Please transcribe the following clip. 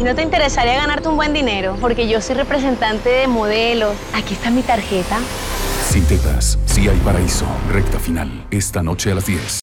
¿Y no te interesaría ganarte un buen dinero? Porque yo soy representante de modelos. Aquí está mi tarjeta. Sin Tetas, Sí Hay Paraíso. Recta final. Esta noche a las 10.